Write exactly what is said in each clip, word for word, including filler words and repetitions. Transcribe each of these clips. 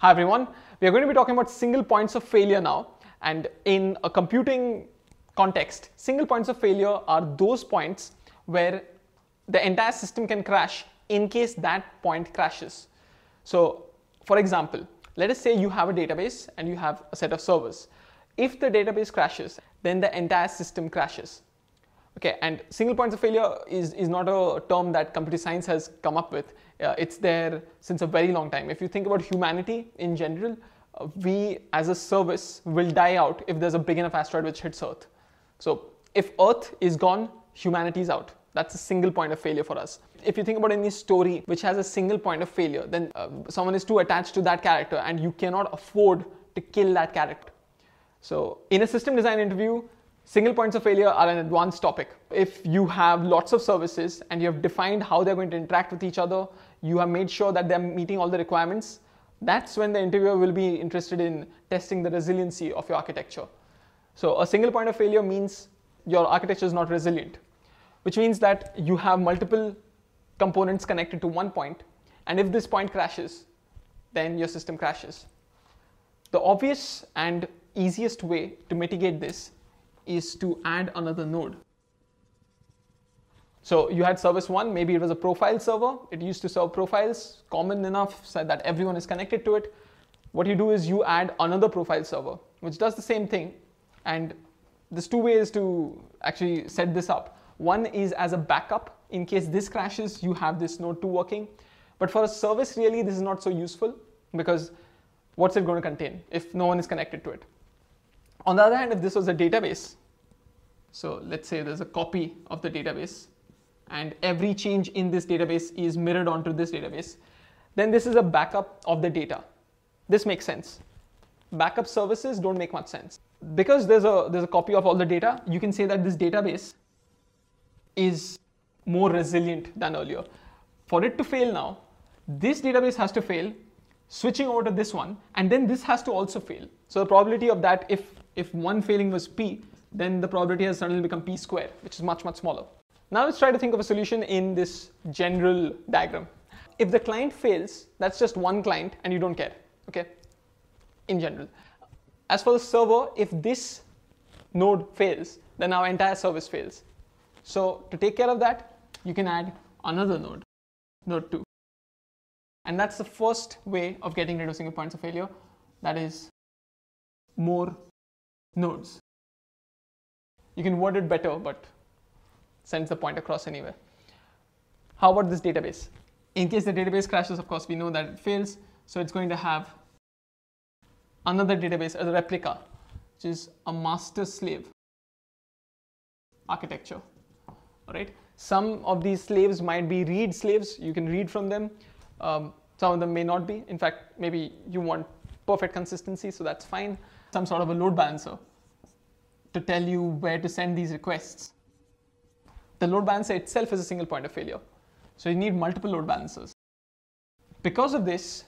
Hi everyone, we are going to be talking about single points of failure now, and in a computing context, single points of failure are those points where the entire system can crash in case that point crashes. So for example, let us say you have a database and you have a set of servers. If the database crashes, then the entire system crashes. Okay, and single points of failure is, is not a term that computer science has come up with. Uh, it's there since a very long time. If you think about humanity in general, uh, we as a service will die out if there's a big enough asteroid which hits Earth. So if Earth is gone, humanity's out. That's a single point of failure for us. If you think about any story which has a single point of failure, then uh, someone is too attached to that character and you cannot afford to kill that character. So in a system design interview, single points of failure are an advanced topic. If you have lots of services and you have defined how they're going to interact with each other, you have made sure that they're meeting all the requirements, that's when the interviewer will be interested in testing the resiliency of your architecture. So a single point of failure means your architecture is not resilient, which means that you have multiple components connected to one point, and if this point crashes, then your system crashes. The obvious and easiest way to mitigate this is to add another node. So you had service one, maybe it was a profile server. It used to serve profiles, common enough so that everyone is connected to it. What you do is you add another profile server, which does the same thing. And there's two ways to actually set this up. One is as a backup. In case this crashes, you have this node two working. But for a service, really, this is not so useful because what's it going to contain if no one is connected to it? On the other hand, if this was a database, so let's say there's a copy of the database and every change in this database is mirrored onto this database, then this is a backup of the data. This makes sense. Backup services don't make much sense. Because there's a, there's a copy of all the data, you can say that this database is more resilient than earlier. For it to fail now, this database has to fail, switching over to this one, and then this has to also fail. So the probability of that, if If one failing was P, then the probability has suddenly become P squared, which is much, much smaller. Now let's try to think of a solution in this general diagram. If the client fails, that's just one client and you don't care, okay, in general. As for the server, if this node fails, then our entire service fails. So to take care of that, you can add another node, node two. And that's the first way of getting rid of single points of failure, that is more nodes. You can word it better, but sends the point across anyway. How about this database? In case the database crashes, of course, we know that it fails. So it's going to have another database as a replica, which is a master slave architecture. All right. Some of these slaves might be read slaves. You can read from them. Um, some of them may not be. In fact, maybe you want perfect consistency, so that's fine. Some sort of a load balancer to tell you where to send these requests. The load balancer itself is a single point of failure. So you need multiple load balancers. Because of this,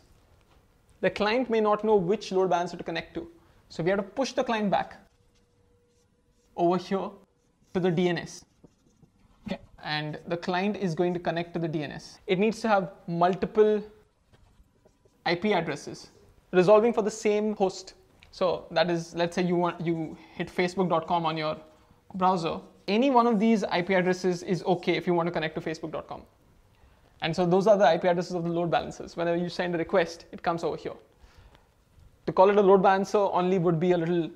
the client may not know which load balancer to connect to. So we have to push the client back over here to the D N S. Okay. And the client is going to connect to the D N S. It needs to have multiple I P addresses resolving for the same host. So that is, let's say you want, you hit Facebook dot com on your browser. Any one of these I P addresses is okay if you want to connect to Facebook dot com. And so those are the I P addresses of the load balancers. Whenever you send a request, it comes over here. To call it a load balancer only would be a little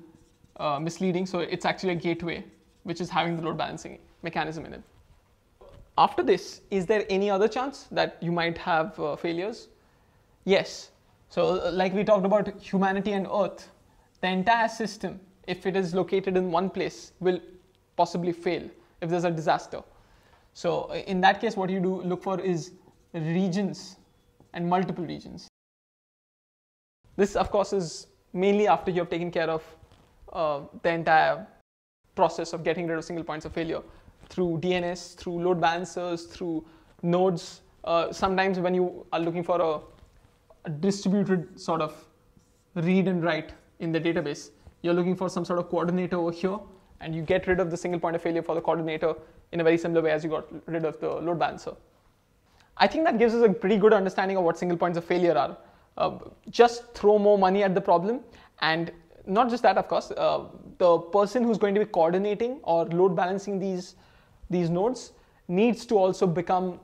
uh, misleading. So it's actually a gateway, which is having the load balancing mechanism in it. After this, is there any other chance that you might have uh, failures? Yes. So uh, like we talked about humanity and Earth. The entire system, if it is located in one place, will possibly fail if there's a disaster. So in that case, what you do look for is regions and multiple regions. This, of course, is mainly after you have taken care of uh, the entire process of getting rid of single points of failure through D N S, through load balancers, through nodes. Uh, sometimes when you are looking for a, a distributed sort of read and write in the database, you're looking for some sort of coordinator over here, and you get rid of the single point of failure for the coordinator in a very similar way as you got rid of the load balancer. I think that gives us a pretty good understanding of what single points of failure are. uh, just throw more money at the problem. And not just that, of course, uh, the person who's going to be coordinating or load balancing these, these nodes needs to also become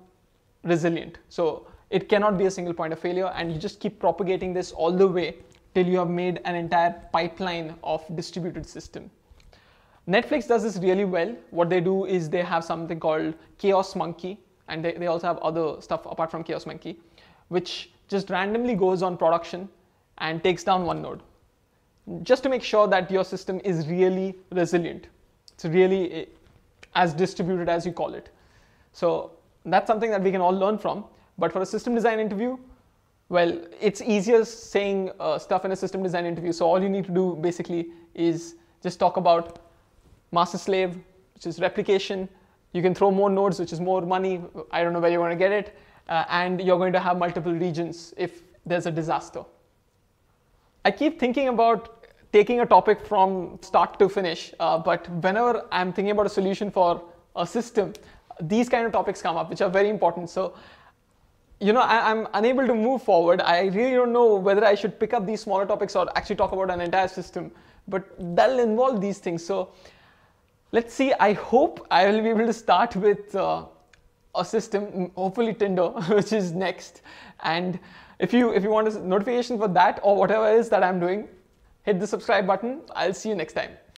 resilient. So it cannot be a single point of failure, and you just keep propagating this all the way till you have made an entire pipeline of distributed system. Netflix does this really well. What they do is they have something called Chaos Monkey, and they, they also have other stuff apart from Chaos Monkey, which just randomly goes on production and takes down one node, just to make sure that your system is really resilient. It's really as distributed as you call it. So that's something that we can all learn from. But for a system design interview, well, it's easier saying uh, stuff in a system design interview. So all you need to do basically is just talk about master slave, which is replication. You can throw more nodes, which is more money. I don't know where you're going to get it. Uh, and you're going to have multiple regions if there's a disaster. I keep thinking about taking a topic from start to finish, uh, but whenever I'm thinking about a solution for a system, these kind of topics come up, which are very important. So, you know, I, I'm unable to move forward. I really don't know whether I should pick up these smaller topics or actually talk about an entire system, but that'll involve these things. So let's see. I hope I will be able to start with uh, a system, hopefully Tinder, which is next. And if you, if you want a notification for that or whatever it is that I'm doing, hit the subscribe button. I'll see you next time.